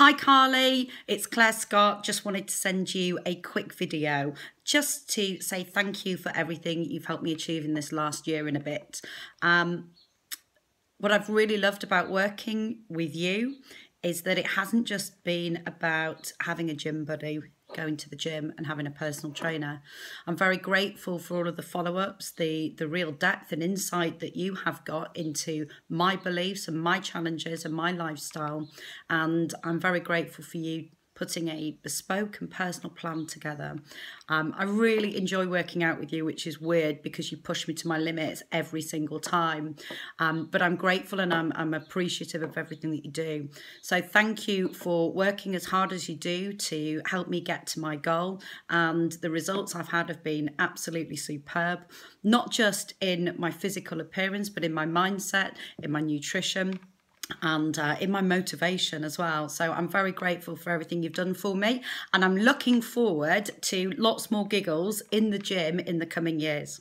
Hi Carly, it's Claire Scott. Just wanted to send you a quick video just to say thank you for everything you've helped me achieve in this last year and a bit. What I've really loved about working with you is that it hasn't just been about having a gym buddy, going to the gym and having a personal trainer. I'm very grateful for all of the follow-ups, the real depth and insight that you have got into my beliefs and my challenges and my lifestyle. And I'm very grateful for you putting a bespoke and personal plan together. I really enjoy working out with you, which is weird because you push me to my limits every single time. But I'm grateful and I'm appreciative of everything that you do. So thank you for working as hard as you do to help me get to my goal. And the results I've had have been absolutely superb, not just in my physical appearance, but in my mindset, in my nutrition, and in my motivation as well. So I'm very grateful for everything you've done for me, and I'm looking forward to lots more giggles in the gym in the coming years.